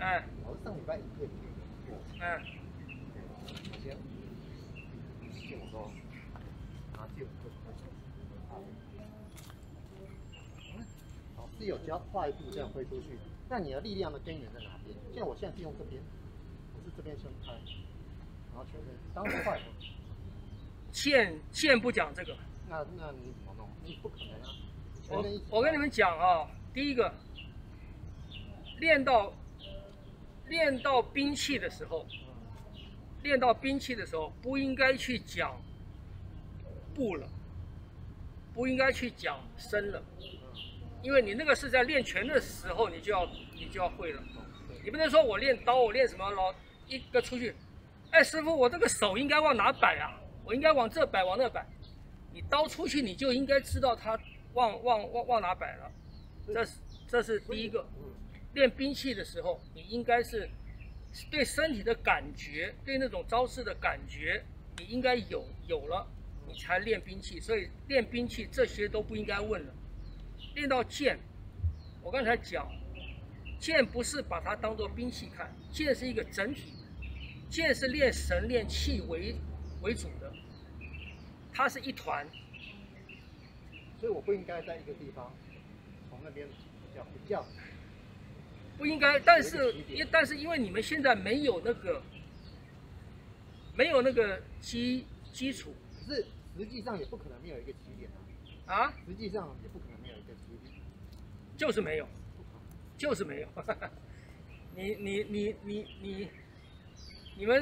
嗯。我上礼拜一个月。嗯。我先借我多，然后借我多。好，是有只要跨一步这样挥出去，那你的力量的根源在哪边？像我现在是用这边，我是这边先拍，然后全身当快步。不讲这个。那你怎么弄？你不可能啊！我跟你们讲啊，第一个。 练到兵器的时候，不应该去讲步了，不应该去讲身了，因为你那个是在练拳的时候，你就要会了。你不能说我练刀，我练什么老一个出去，哎，师傅，我这个手应该往哪摆啊？我应该往这摆，往那摆。你刀出去，你就应该知道它往哪摆了。这是第一个。 练兵器的时候，你应该是对身体的感觉，对那种招式的感觉，你应该有了，你才练兵器。所以练兵器这些都不应该问了。练到剑，我刚才讲，剑不是把它当做兵器看，剑是一个整体，剑是练神练气为主的，它是一团。所以我不应该在一个地方从那边比较。 不应该，但是因为你们现在没有那个基础，可是实际上也不可能没有一个起点啊！啊，实际上也不可能没有一个起点，就是没有。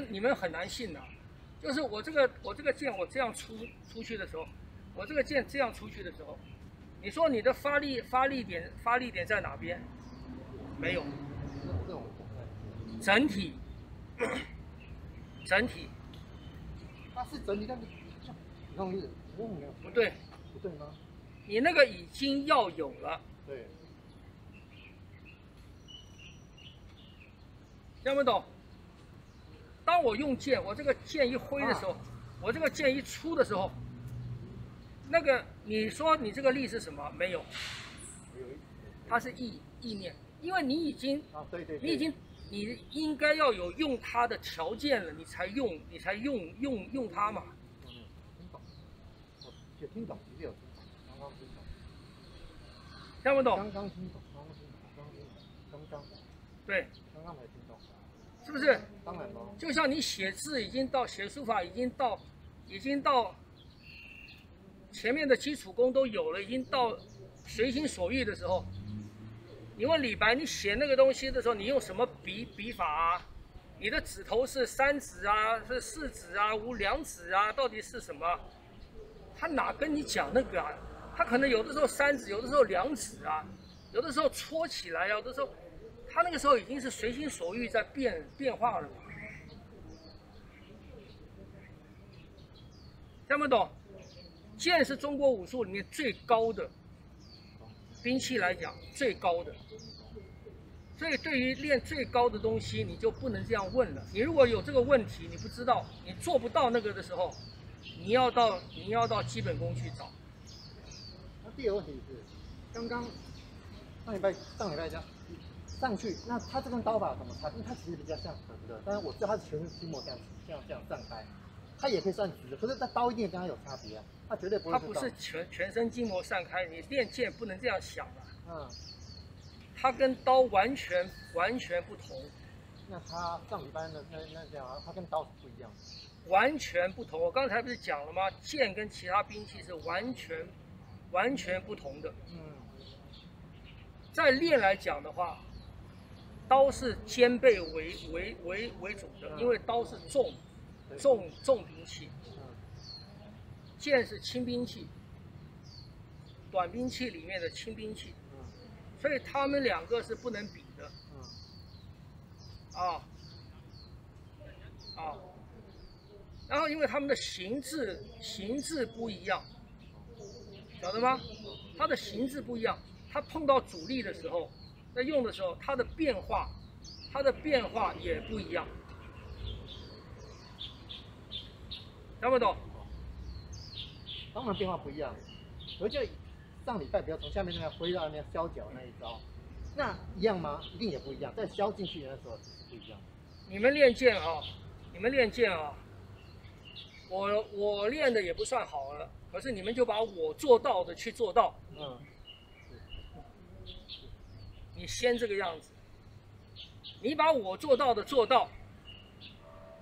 你们很难信呐、啊！就是我这个剑我这样出去的时候，我这个剑这样出去的时候，你说你的发力点在哪边？ 没有，整体，它是整体，但是你看我意思，不对吗？你那个已经要有了，对，听不懂？当我用剑，我这个剑一挥的时候，我这个剑一出的时候，那个你说你这个力是什么？没有，它是意念。 因为你已经，你应该要有用它的条件了，你才用它嘛。听不懂？刚刚听懂。对。刚刚才听懂。是不是？当然喽。就像你写字已经到写书法已经到前面的基础功都有了，已经到随心所欲的时候。 你问李白，你写那个东西的时候，你用什么笔法啊？你的指头是三指啊，是四指啊，无两指啊，到底是什么？他哪跟你讲那个啊？他可能有的时候三指，有的时候两指啊，有的时候搓起来啊，有的时候他那个时候已经是随心所欲在变化了。听不懂？剑是中国武术里面最高的。 兵器来讲最高的，所以对于练最高的东西，你就不能这样问了。你如果有这个问题，你不知道，你做不到那个的时候，你要到基本功去找。那第二个问题是，刚刚上礼拜讲上去，那他这根刀法怎么插？因为他其实比较像横的，但是我知道他是全是筋膜这样散开，他也可以算直的，可是他刀一定跟他有差别啊。 他绝对不是。他不是全身筋膜散开，你练剑不能这样想啊。嗯。他跟刀完全不同。那他上礼拜那讲啊，他跟刀是不一样的。完全不同，我刚才不是讲了吗？剑跟其他兵器是完全不同的。嗯。在练来讲的话，刀是肩背为主的，因为刀是重兵器。 剑是轻兵器，短兵器里面的轻兵器，所以他们两个是不能比的。然后因为他们的形制不一样，晓得吗？它的形制不一样，它碰到阻力的时候，在用的时候，它的变化也不一样，懂不懂？ 当然变化不一样，而且上礼拜比较从下面那个挥到那削脚那一招，那一样吗？一定也不一样，在削进去的时候是不一样的。你们练剑啊，我练的也不算好了，可是你们就把我做到的去做到。嗯。你先这个样子，你把我做到的做到，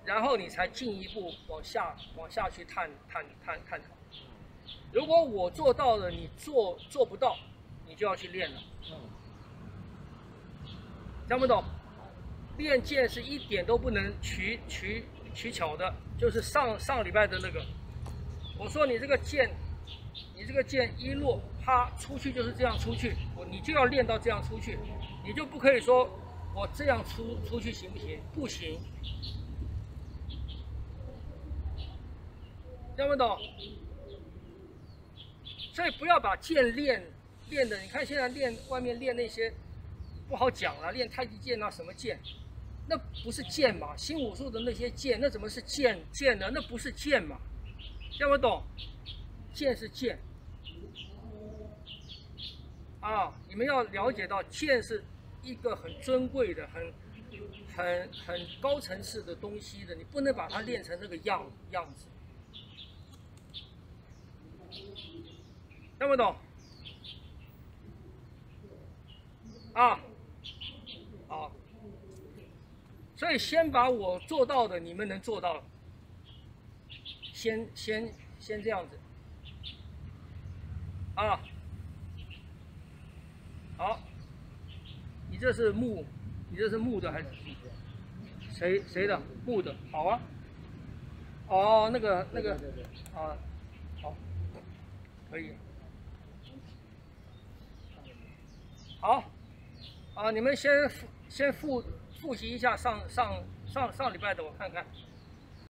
然后你才进一步往下去探讨。如果我做到了，你做不到，你就要去练了。听不懂？练剑是一点都不能取巧的，就是上礼拜的那个，我说你这个剑，一落啪出去就是这样出去，你就要练到这样出去，你就不可以说我这样出去行不行？不行，听不懂？所以不要把剑练的，你看现在外面练那些不好讲了，练太极剑啊什么剑。那不是剑嘛？新武术的那些剑，那怎么是剑呢？那不是剑嘛？听不懂？剑是剑啊！你们要了解到，剑是一个很尊贵的、很高层次的东西的，你不能把它练成这个样子。听不懂？啊，好。所以先把我做到的，你们能做到，先这样子，啊，好，你这是木的还是谁的木的？好啊，哦，那个啊，好，可以，好，啊，你们先复习一下上礼拜的，我看看。